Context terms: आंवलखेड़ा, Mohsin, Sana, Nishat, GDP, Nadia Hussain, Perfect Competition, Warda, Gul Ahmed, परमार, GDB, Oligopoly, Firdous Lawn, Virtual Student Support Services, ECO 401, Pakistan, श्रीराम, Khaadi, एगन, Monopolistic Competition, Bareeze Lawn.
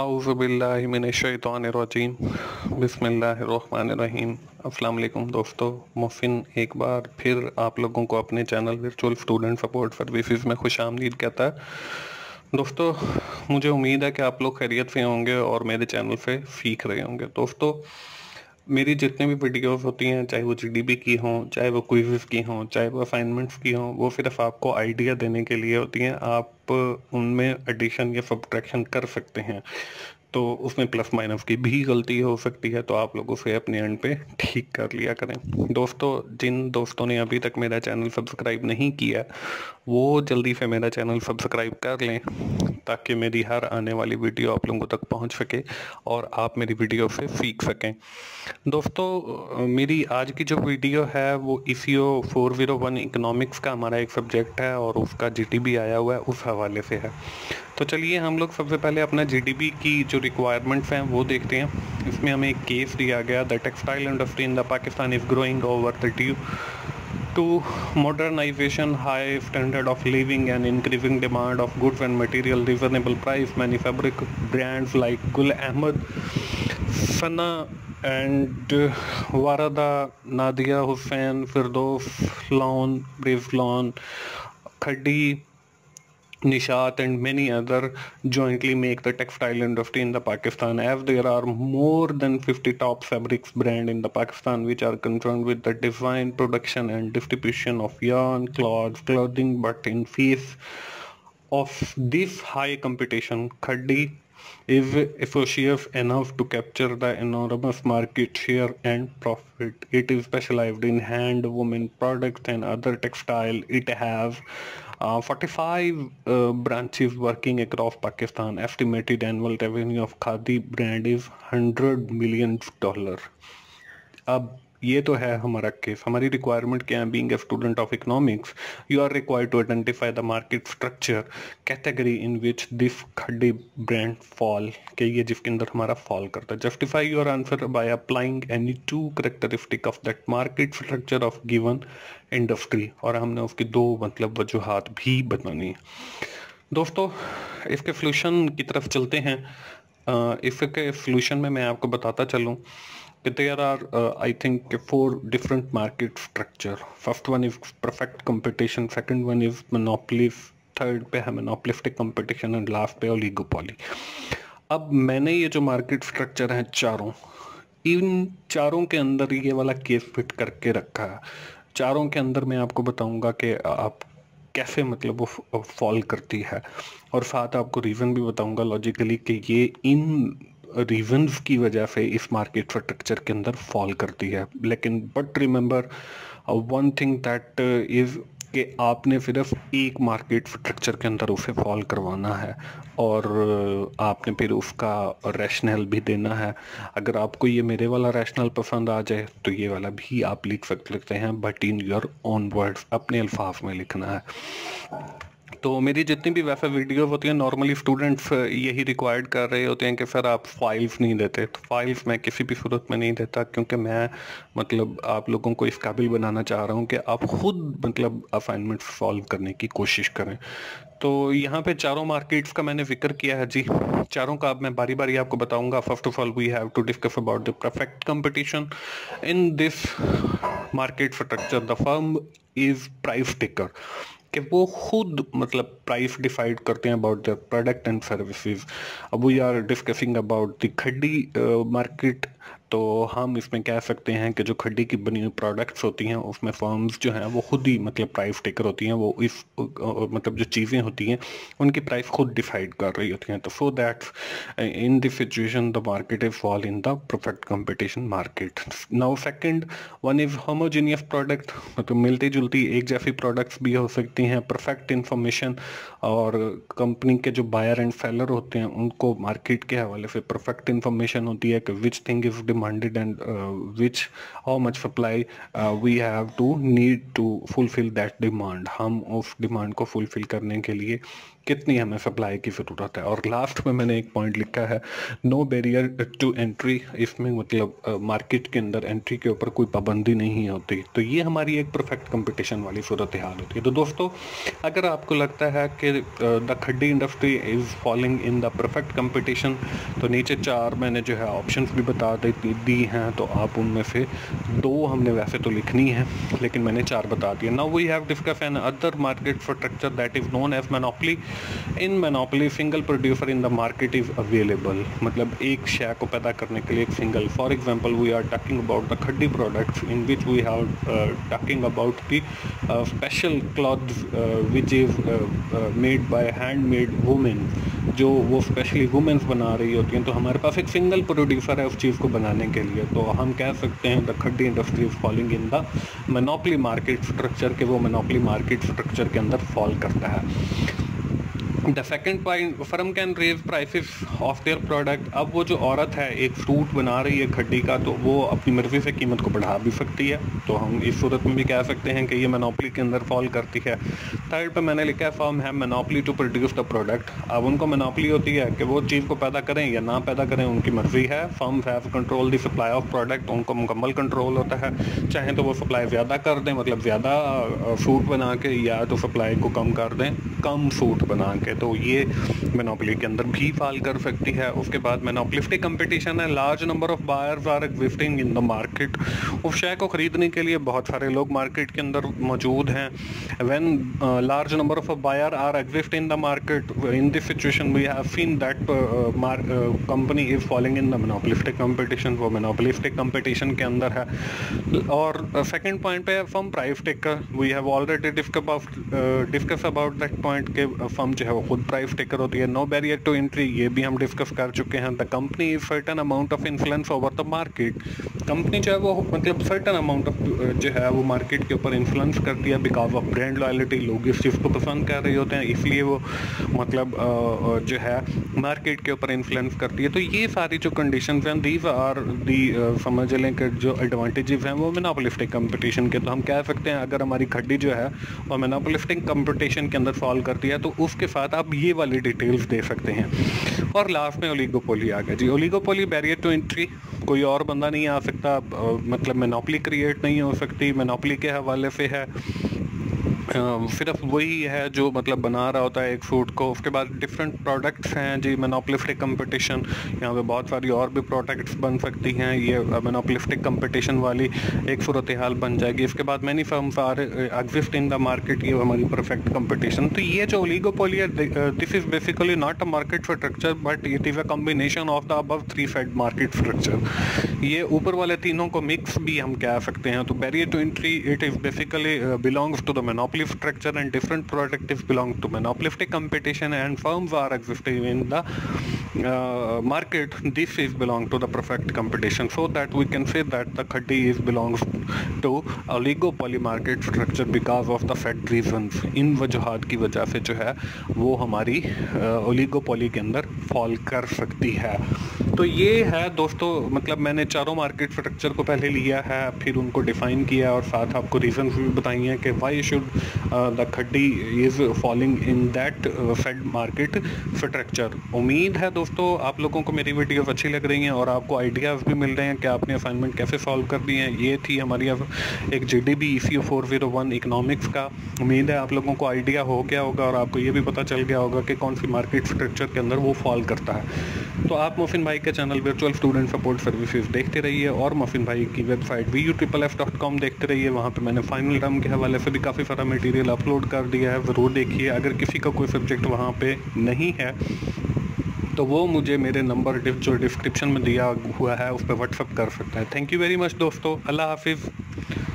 औज़ु बिल्लाहि मिनश शैतानिर रजीम बिस्मिल्लाहिर रहमानिर रहीम। अस्सलाम वालेकुम दोस्तों, मुफिन एक बार फिर आप लोगों को अपने channel virtual student support services में खुश आमदीद कहता है। दोस्तों मुझे उम्मीद है कि आप लोग खैरियत से होंगे और मेरे चैनल से सीख रहे होंगे। दोस्तों मेरी जितने भी वीडियोस होती हैं, चाहे वो GDP की हों, चाहे वो क्विज़ की हों, चाहे वो असाइनमेंट्स की हों, वो सिर्फ आपको आइडिया देने के लिए होती हैं। आप उनमें एडिशन या सब्ट्रैक्शन कर सकते हैं, तो उसमें प्लस माइनस की भी गलती हो सकती है, तो आप लोगों से अपने एंड पे ठीक कर लिया करें। दोस्तों जिन दोस्तों ने अभी तक मेरा चैनल सब्सक्राइब नहीं किया, वो जल्दी से मेरा चैनल सब्सक्राइब कर लें ताकि मेरी हर आने वाली वीडियो आप लोगों तक पहुंच सके और आप मेरी वीडियो से सीख सकें। दोस्तों मेरी आज की जो वीडियो है वो ECO 401 इकोनॉमिक्स का हमारा एक सब्जेक्ट है और उसका GDP आया हुआ है, उस हवाले से है। तो चलिए हम लोग सबसे पहले अपना GDP की जो रिक्वायरमेंट्स हैं वो देखते हैं। इसमें हमें एक केस दिया गया, the textile industry in the Pakistan is growing over the due to modernization, high standard of living and increasing demand of goods and material, reasonable price. Many fabric brands like Gul Ahmed, Sana and Warda, Nadia Hussain, Firdous Lawn, Bareeze Lawn, Khaadi, Nishat and many other jointly make the textile industry in the Pakistan, as there are more than 50 top fabrics brand in the Pakistan which are concerned with the design, production and distribution of yarn, cloth, clothing. But in face of this high competition, Khaadi is efficacious enough to capture the enormous market share and profit. It is specialized in hand woven products and other textile. It has 45 branches working across Pakistan. Estimated annual revenue of Khaadi brand is $100 million. अब ये तो है हमारा case. हमारी requirement क्या है? Being a student of economics you are required to identify the market structure category in which this Khaadi brand fall, के ये जिसके अंदर हमारा फॉल करता है। Justify your answer by applying any two characteristic of that market structure of given industry, और हमने उसकी दो मतलब वजूहात भी बतानी है। दोस्तों इसके सोल्यूशन की तरफ चलते हैं। इसके सोल्यूशन में मैं आपको बताता चलूँ there are I think 4 different market structure. First one is perfect competition, second one is monopoly, third पे है monopolistic competition and last पे oligopoly। अब मैंने ये जो market structure है चारों, इन चारों के अंदर ये वाला केस फिट करके रखा है। चारों के अंदर मैं आपको बताऊंगा कि आप कैसे मतलब वो फॉल करती है, और साथ आपको रीज़न भी बताऊंगा लॉजिकली कि ये इन रीजन्स की वजह से इस मार्केट स्ट्रक्चर के अंदर फॉल करती है। लेकिन but remember one thing that is कि आपने सिर्फ एक मार्केट स्ट्रक्चर के अंदर उसे फॉल करवाना है और आपने फिर उसका रैशनल भी देना है। अगर आपको ये मेरे वाला रैशनल पसंद आ जाए तो ये वाला भी आप लिख सकते हैं, but in your own words, अपने अल्फाज में लिखना है। तो मेरी जितनी भी वैसे वीडियो होती है नॉर्मली स्टूडेंट्स यही रिक्वायर्ड कर रहे होते हैं कि सर आप फाइल्स नहीं देते, तो फाइल्स मैं किसी भी सूरत में नहीं देता, क्योंकि मैं मतलब आप लोगों को इस काबिल बनाना चाह रहा हूं कि आप खुद मतलब असाइनमेंट सॉल्व करने की कोशिश करें। तो यहाँ पे चारों मार्केट्स का मैंने ज़िक्र किया है जी, चारों का अब मैं बारी बारी आपको बताऊंगा। First of all we have to discuss about the perfect competition in this market structure. The firm is price taker, कि वो खुद मतलब प्राइस डिसाइड करते हैं about the product and services. अब we are discussing about the Khaadi market, तो हम इसमें कह सकते हैं कि जो Khaadi की बनी हुई प्रोडक्ट्स होती हैं उसमें फर्म्स जो हैं वो खुद ही मतलब प्राइस टेकर होती हैं। वो इस मतलब जो चीज़ें होती हैं उनकी प्राइस खुद डिसाइड कर रही होती हैं। तो so that in this situation the market is fall in the perfect competition market. Now second one is homogeneous product, मतलब मिलती जुलती एक जैसी प्रोडक्ट्स भी हो सकती हैं। परफेक्ट इंफॉर्मेशन, और कंपनी के जो बायर एंड सेलर होते हैं उनको मार्केट के हवाले से परफेक्ट इंफॉर्मेशन होती है कि which thing you've demanded and how much supply we have to need to fulfill that demand. हम उस demand को fulfill करने के लिए कितनी हमें supply की ज़रूरत है। और last में मैंने एक point लिखा है no barrier to entry, इसमें मतलब market के अंदर entry के ऊपर कोई पाबंदी नहीं होती। तो ये हमारी एक perfect competition वाली सूरत हाल होती है। तो दोस्तों अगर आपको लगता है कि the खड्डी industry is falling in the perfect competition, तो नीचे चार मैंने जो है options भी बता दी हैं, तो आप उनमें से दो हमने वैसे तो लिखनी है लेकिन मैंने चार बता दिए। Now we have discussed an other market structure that is known as monopoly. In monopoly single producer in the market is available, मतलब एक शेयर को पैदा करने के लिए एक single. For example we are talking about the khaddi products in which we have talking about the special cloth which is made by handmade women, जो वो स्पेशली वुमेंस बना रही होती हैं। तो हमारे पास एक सिंगल प्रोड्यूसर है उस चीज़ को बनाने के लिए। तो हम कह सकते हैं the खड्डी industry is falling in the monopoly market structure, के वो मोनोपोली मार्केट स्ट्रक्चर के अंदर फॉल करता है। The second point, firm can raise prices of their product. अब वो जो औरत है एक फ्रूट बना रही है खड्डी का, तो वो अपनी मर्जी से कीमत को बढ़ा भी सकती है। तो हम इस सूरत में भी कह सकते हैं कि ये मोनोपोली के अंदर फॉल करती है। थर्ड पे मैंने लिखा है फर्म है monopoly to produce the product. अब उनको मोनोपोली होती है कि वो चीज़ को पैदा करें या ना पैदा करें, उनकी मर्जी है। Firm have control the supply of product, उनको मुकम्मल कंट्रोल होता है। चाहें तो वो सप्लाई ज़्यादा कर दें, मतलब ज़्यादा फ्रूट बना के, या तो सप्लाई को कम कर दें, कम फ्रूट बना के। तो ये मोनोपोली के अंदर भी फॉल कर सकती है। उसके बाद मोनोपोलिस्टिक कंपटीशन है। Large number of buyers are existing in the market, उस शेयर को खरीदने के लिए बहुत सारे लोग मार्केट के अंदर मौजूद हैं। When large number of buyer are exist in the market, in this situation we have seen that company is falling in the monopolistic competition, वो मोनोपोलिस्टिक कंपटीशन के अंदर है। और सेकेंड पॉइंट पे firm price taker, we have already discuss about that point के firm जो है वो खुद प्राइस टेकर होती है। नो बैरियर टू एंट्री ये भी हम डिस्कस कर चुके हैं। The company is certain amount of influence over the market, company जो है वो मतलब सर्टन अमाउंट ऑफ जो है वो मार्केट के ऊपर इन्फ्लुएंस करती है बिकॉज ऑफ ब्रांड लॉयल्टी। लोग इस चीज़ को पसंद कर रहे होते हैं, इसलिए वो मतलब जो है मार्केट के ऊपर इन्फ्लुएंस करती है। तो ये सारी जो कंडीशंस हैं दीज आर दी, समझ लें कि जो एडवांटेजेस हैं वो मोनोपोलिस्टिक कंपटीशन के। तो हम कह सकते हैं अगर हमारी खड्डी जो है वो मोनोपोलिस्टिक कंपटीशन के अंदर फॉल करती है तो उसके साथ आप ये वाली डिटेल्स दे सकते हैं। और लास्ट में ओलिगोपोली आ गया जी। ओलिगोपोली बैरियर टू एंट्री, कोई और बंदा नहीं आ सकता, मतलब मोनोपोली क्रिएट नहीं हो सकती। मोनोपोली के हवाले से है सिर्फ वही है जो मतलब बना रहा होता है एक फ्रूट को। उसके बाद डिफरेंट प्रोडक्ट्स हैं जी मोनोपोलिस्टिक कंपटीशन, यहाँ पे बहुत सारी और भी प्रोडक्ट्स बन सकती हैं। ये मोनोपोलिस्टिक कंपटीशन वाली एक सूरत हाल बन जाएगी। इसके बाद many firms are exist in the market, ये हमारी परफेक्ट कंपटीशन। तो ये जो ओलिगोपोली है this is basically not a market structure but it is a combination of the above three fed market structure, ये ऊपर वाले तीनों को मिक्स भी हम कह सकते हैं। तो barrier to entry it is basically belongs to the monopoly structure and different products belong to monopolistic competition and firms are existing in the market. This is belong to the perfect competition, so that we can say that the khaddi is belongs to oligopoly market structure because of the fact reasons. इन वजहात की वजह से जो है वो हमारी oligopoly के अंदर फॉल कर सकती है। तो ये है दोस्तों, मतलब मैंने चारों मार्केट स्ट्रक्चर को पहले लिया है, फिर उनको डिफाइन किया और साथ आपको रीजन्स भी बताई हैं कि why should the खड्डी is falling in that fed market structure. उम्मीद है दोस्तों आप लोगों को मेरी वीडियोस अच्छी लग रही हैं और आपको आइडियाज़ भी मिल रहे हैं कि आपने असाइनमेंट कैसे सॉल्व कर दी है। ये थी हमारी एक GDB ECU 401 इकनॉमिक्स का। उम्मीद है आप लोगों को आइडिया हो गया होगा और आपको ये भी पता चल गया होगा कि कौन सी मार्केट स्ट्रक्चर के अंदर वो फॉल करता है। तो आप मोहसिन भाई के channel virtual student support services देखते रहिए और मोहसिन भाई की वेबसाइट VUFFF.com देखते रहिए। वहाँ पर मैंने फाइनल टर्म के हवाले से भी काफ़ी सारा मटेरियल अपलोड कर दिया है, ज़रूर देखिए। अगर किसी का कोई सब्जेक्ट वहाँ पे नहीं है तो वो मुझे मेरे नंबर जो डिस्क्रिप्शन में दिया हुआ है उस पर व्हाट्सअप कर सकता है। थैंक यू वेरी मच दोस्तों, अल्लाह हाफिज़।